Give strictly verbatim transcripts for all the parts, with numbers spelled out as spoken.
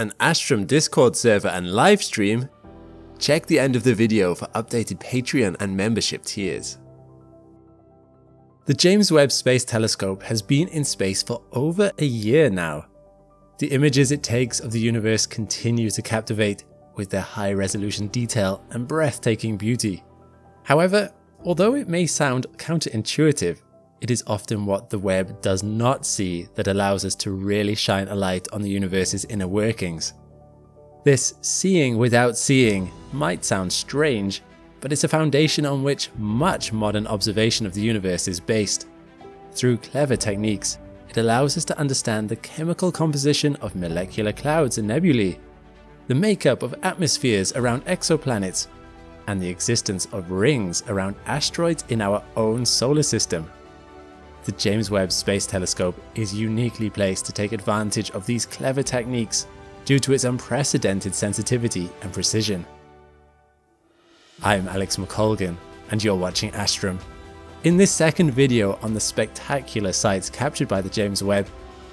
an Astrum Discord server and livestream, check the end of the video for updated Patreon and membership tiers. The James Webb Space Telescope has been in space for over a year now. The images it takes of the universe continue to captivate with their high resolution detail and breathtaking beauty. However, although it may sound counterintuitive, it is often what the web does not see that allows us to really shine a light on the universe's inner workings. This seeing without seeing might sound strange, but it's a foundation on which much modern observation of the universe is based. Through clever techniques, it allows us to understand the chemical composition of molecular clouds and nebulae, the makeup of atmospheres around exoplanets, and the existence of rings around asteroids in our own solar system. The James Webb Space Telescope is uniquely placed to take advantage of these clever techniques due to its unprecedented sensitivity and precision. I'm Alex McColgan, and you're watching Astrum. In this second video on the spectacular sights captured by the James Webb,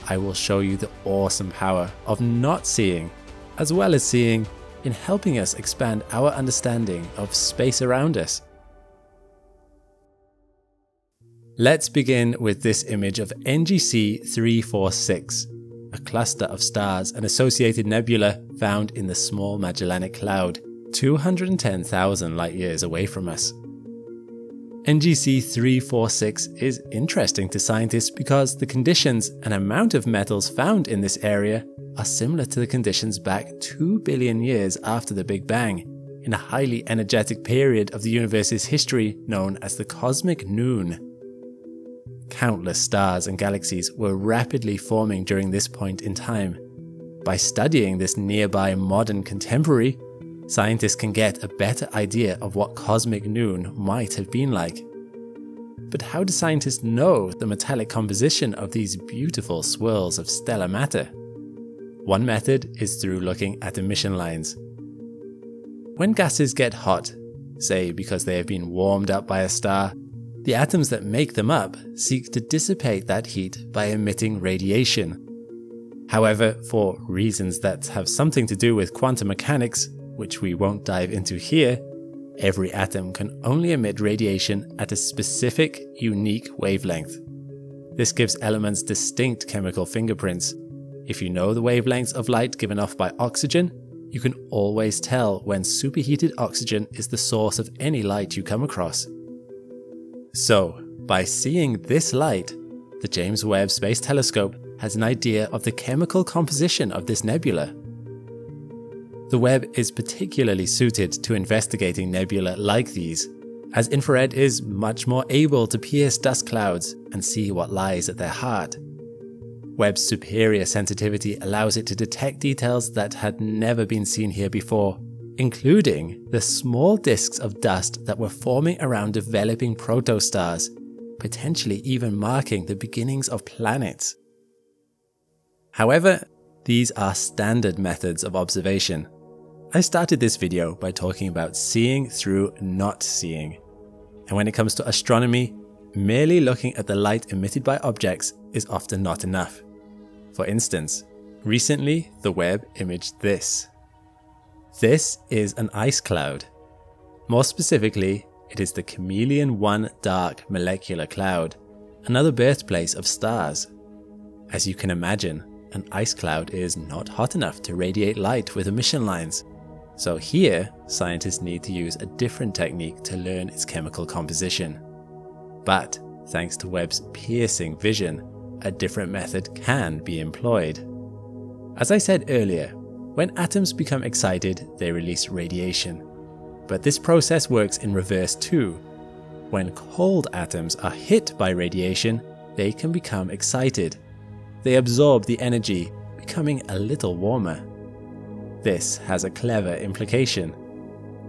I will show you the awesome power of not seeing, as well as seeing, in helping us expand our understanding of space around us. Let's begin with this image of N G C three forty-six. A cluster of stars and associated nebula found in the Small Magellanic Cloud, two hundred ten thousand light years away from us. N G C three forty-six is interesting to scientists because the conditions and amount of metals found in this area are similar to the conditions back two billion years after the Big Bang, in a highly energetic period of the universe's history known as the Cosmic Noon. Countless stars and galaxies were rapidly forming during this point in time. By studying this nearby modern contemporary, scientists can get a better idea of what Cosmic Noon might have been like. But how do scientists know the metallic composition of these beautiful swirls of stellar matter? One method is through looking at emission lines. When gases get hot, say because they have been warmed up by a star, the atoms that make them up seek to dissipate that heat by emitting radiation. However, for reasons that have something to do with quantum mechanics, which we won't dive into here, every atom can only emit radiation at a specific, unique wavelength. This gives elements distinct chemical fingerprints. If you know the wavelengths of light given off by oxygen, you can always tell when superheated oxygen is the source of any light you come across. So, by seeing this light, the James Webb Space Telescope has an idea of the chemical composition of this nebula. The Webb is particularly suited to investigating nebula like these, as infrared is much more able to pierce dust clouds and see what lies at their heart. Webb's superior sensitivity allows it to detect details that had never been seen here before, including the small disks of dust that were forming around developing protostars, potentially even marking the beginnings of planets. However, these are standard methods of observation. I started this video by talking about seeing through not seeing. And when it comes to astronomy, merely looking at the light emitted by objects is often not enough. For instance, recently the Webb imaged this. This is an ice cloud. More specifically, it is the Chameleon one dark molecular cloud, another birthplace of stars. As you can imagine, an ice cloud is not hot enough to radiate light with emission lines. So here, scientists need to use a different technique to learn its chemical composition. But thanks to Webb's piercing vision, a different method can be employed. As I said earlier, when atoms become excited, they release radiation. But this process works in reverse too. When cold atoms are hit by radiation, they can become excited. They absorb the energy, becoming a little warmer. This has a clever implication.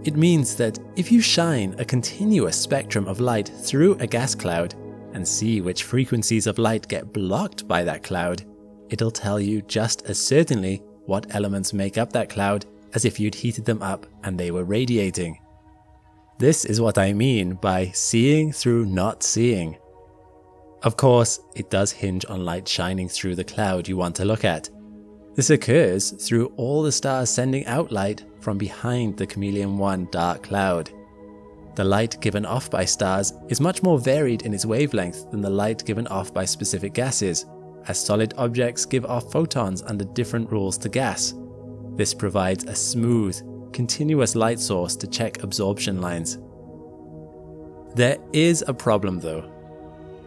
It means that if you shine a continuous spectrum of light through a gas cloud and see which frequencies of light get blocked by that cloud, it'll tell you just as certainly what elements make up that cloud as if you'd heated them up and they were radiating. This is what I mean by seeing through not seeing. Of course, it does hinge on light shining through the cloud you want to look at. This occurs through all the stars sending out light from behind the Chameleon one dark cloud. The light given off by stars is much more varied in its wavelength than the light given off by specific gases, as solid objects give off photons under different rules to gas. This provides a smooth, continuous light source to check absorption lines. There is a problem though.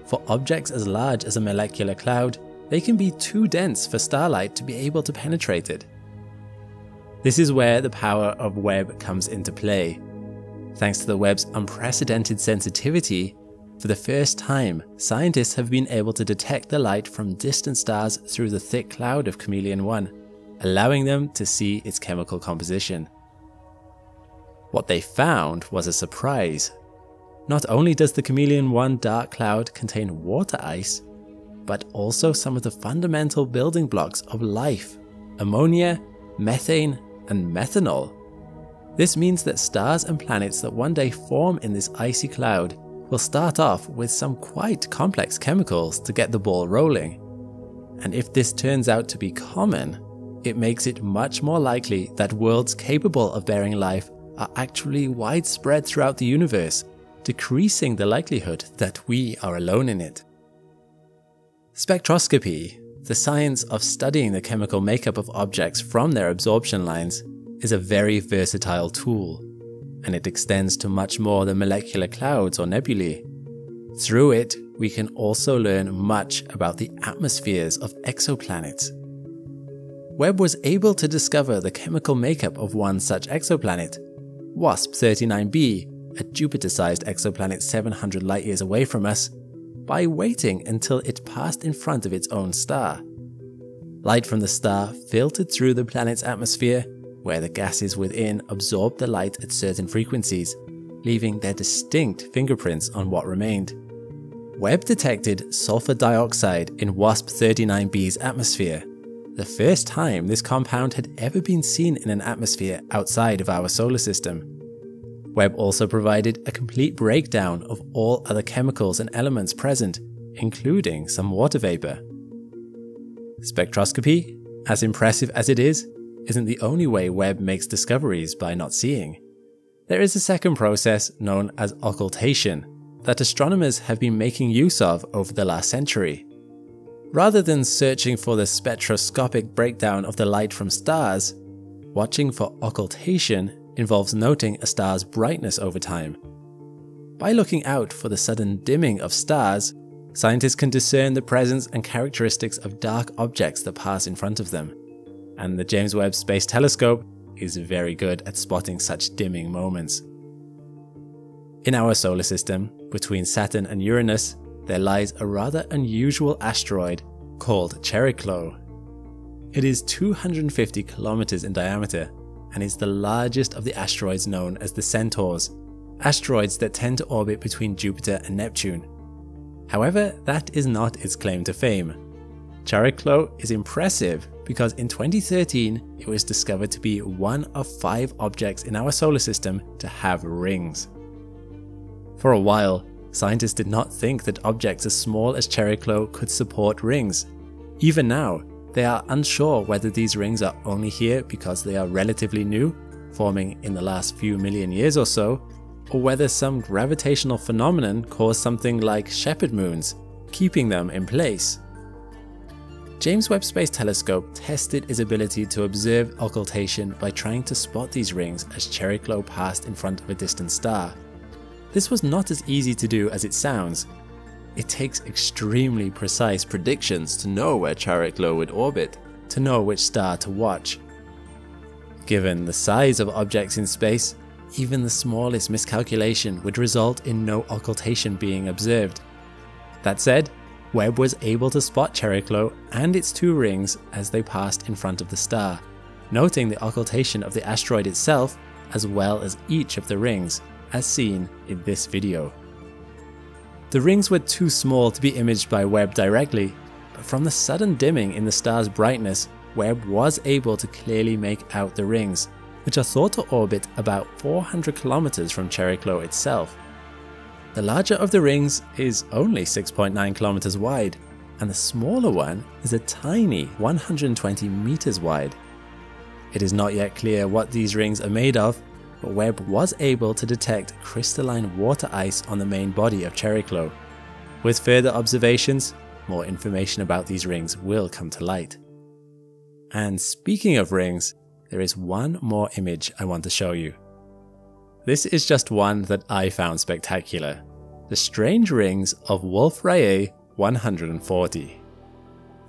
For objects as large as a molecular cloud, they can be too dense for starlight to be able to penetrate it. This is where the power of Webb comes into play. Thanks to the Webb's unprecedented sensitivity, for the first time, scientists have been able to detect the light from distant stars through the thick cloud of Chameleon one, allowing them to see its chemical composition. What they found was a surprise. Not only does the Chameleon one dark cloud contain water ice, but also some of the fundamental building blocks of life: ammonia, methane, and methanol. This means that stars and planets that one day form in this icy cloud will start off with some quite complex chemicals to get the ball rolling. And if this turns out to be common, it makes it much more likely that worlds capable of bearing life are actually widespread throughout the universe, decreasing the likelihood that we are alone in it. Spectroscopy, the science of studying the chemical makeup of objects from their absorption lines, is a very versatile tool, and it extends to much more than molecular clouds or nebulae. Through it, we can also learn much about the atmospheres of exoplanets. Webb was able to discover the chemical makeup of one such exoplanet, WASP thirty-nine b, a Jupiter-sized exoplanet seven hundred light-years away from us, by waiting until it passed in front of its own star. Light from the star filtered through the planet's atmosphere, where the gases within absorbed the light at certain frequencies, leaving their distinct fingerprints on what remained. Webb detected sulfur dioxide in WASP thirty-nine b's atmosphere, the first time this compound had ever been seen in an atmosphere outside of our solar system. Webb also provided a complete breakdown of all other chemicals and elements present, including some water vapor. Spectroscopy, as impressive as it is, isn't the only way Webb makes discoveries by not seeing. There is a second process known as occultation that astronomers have been making use of over the last century. Rather than searching for the spectroscopic breakdown of the light from stars, watching for occultation involves noting a star's brightness over time. By looking out for the sudden dimming of stars, scientists can discern the presence and characteristics of dark objects that pass in front of them. And the James Webb Space Telescope is very good at spotting such dimming moments. In our solar system, between Saturn and Uranus, there lies a rather unusual asteroid called Chariklo. It is two hundred fifty kilometers in diameter and is the largest of the asteroids known as the Centaurs, asteroids that tend to orbit between Jupiter and Neptune. However, that is not its claim to fame. Chariklo is impressive because in twenty thirteen it was discovered to be one of five objects in our solar system to have rings. For a while, scientists did not think that objects as small as Chariklo could support rings. Even now, they are unsure whether these rings are only here because they are relatively new, forming in the last few million years or so, or whether some gravitational phenomenon caused something like shepherd moons, keeping them in place. James Webb Space Telescope tested its ability to observe occultation by trying to spot these rings as Chariklo passed in front of a distant star. This was not as easy to do as it sounds. It takes extremely precise predictions to know where Chariklo would orbit, to know which star to watch. Given the size of objects in space, even the smallest miscalculation would result in no occultation being observed. That said, Webb was able to spot Chariklo and its two rings as they passed in front of the star, noting the occultation of the asteroid itself as well as each of the rings, as seen in this video. The rings were too small to be imaged by Webb directly, but from the sudden dimming in the star's brightness, Webb was able to clearly make out the rings, which are thought to orbit about four hundred kilometers from Chariklo itself. The larger of the rings is only six point nine kilometers wide and the smaller one is a tiny one hundred twenty meters wide. It is not yet clear what these rings are made of, but Webb was able to detect crystalline water ice on the main body of Chariklo. With further observations, more information about these rings will come to light. And speaking of rings, there is one more image I want to show you. This is just one that I found spectacular. The strange rings of Wolf-Rayet one forty.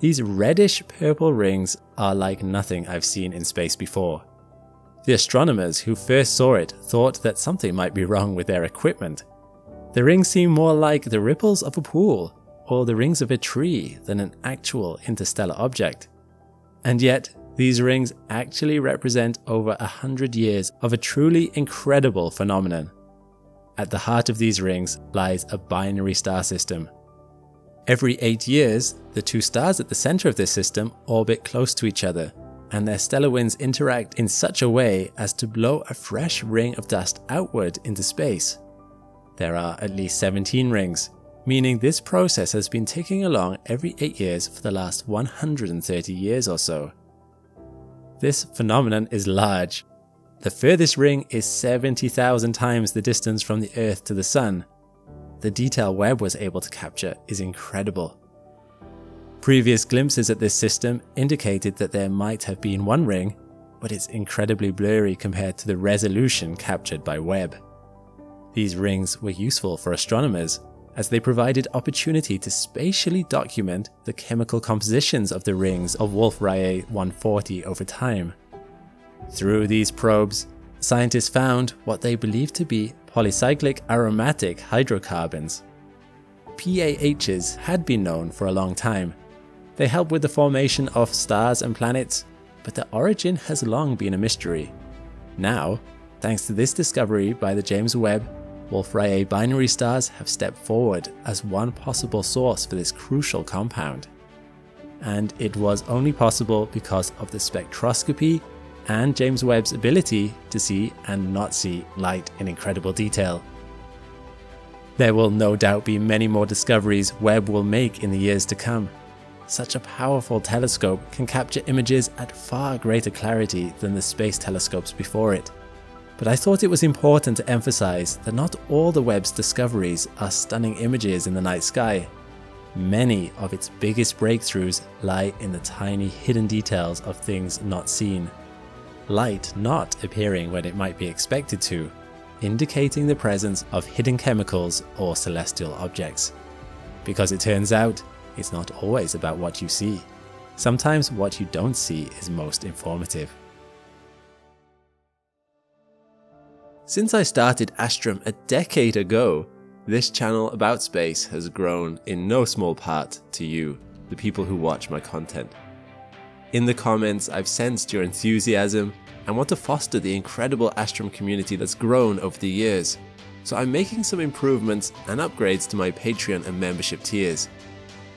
These reddish-purple rings are like nothing I've seen in space before. The astronomers who first saw it thought that something might be wrong with their equipment. The rings seem more like the ripples of a pool or the rings of a tree than an actual interstellar object. And yet, these rings actually represent over a hundred years of a truly incredible phenomenon. At the heart of these rings lies a binary star system. Every eight years, the two stars at the center of this system orbit close to each other, and their stellar winds interact in such a way as to blow a fresh ring of dust outward into space. There are at least seventeen rings, meaning this process has been ticking along every eight years for the last one hundred thirty years or so. This phenomenon is large. The furthest ring is seventy thousand times the distance from the Earth to the Sun. The detail Webb was able to capture is incredible. Previous glimpses at this system indicated that there might have been one ring, but it's incredibly blurry compared to the resolution captured by Webb. These rings were useful for astronomers, as they provided opportunity to spatially document the chemical compositions of the rings of Wolf-Rayet one forty over time. Through these probes, scientists found what they believed to be polycyclic aromatic hydrocarbons. P A Hs had been known for a long time. They help with the formation of stars and planets, but their origin has long been a mystery. Now, thanks to this discovery by the James Webb, Wolf-Rayet binary stars have stepped forward as one possible source for this crucial compound. And it was only possible because of the spectroscopy and James Webb's ability to see and not see light in incredible detail. There will no doubt be many more discoveries Webb will make in the years to come. Such a powerful telescope can capture images at far greater clarity than the space telescopes before it. But I thought it was important to emphasize that not all the Webb's discoveries are stunning images in the night sky. Many of its biggest breakthroughs lie in the tiny hidden details of things not seen. Light not appearing when it might be expected to, indicating the presence of hidden chemicals or celestial objects. Because it turns out, it's not always about what you see. Sometimes what you don't see is most informative. Since I started Astrum a decade ago, this channel about space has grown in no small part to you, the people who watch my content. In the comments, I've sensed your enthusiasm and want to foster the incredible Astrum community that's grown over the years. So I'm making some improvements and upgrades to my Patreon and membership tiers.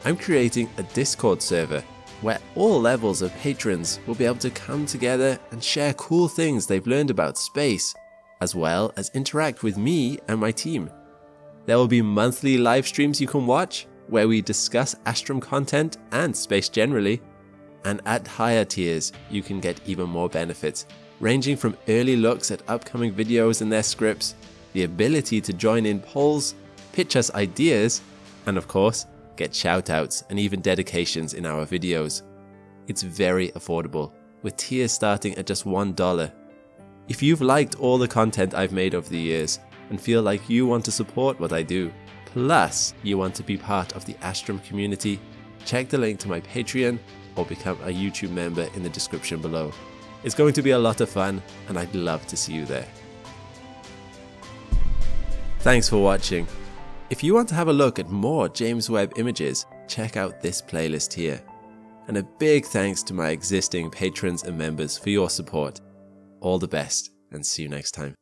I'm creating a Discord server where all levels of patrons will be able to come together and share cool things they've learned about space, as well as interact with me and my team. There will be monthly live streams you can watch where we discuss Astrum content and space generally, and at higher tiers you can get even more benefits, ranging from early looks at upcoming videos and their scripts, the ability to join in polls, pitch us ideas, and of course, get shoutouts and even dedications in our videos. It's very affordable, with tiers starting at just one dollar. If you've liked all the content I've made over the years and feel like you want to support what I do, plus you want to be part of the Astrum community, check the link to my Patreon or become a YouTube member in the description below. It's going to be a lot of fun and I'd love to see you there. Thanks for watching. If you want to have a look at more James Webb images, check out this playlist here. And a big thanks to my existing patrons and members for your support. All the best, and see you next time.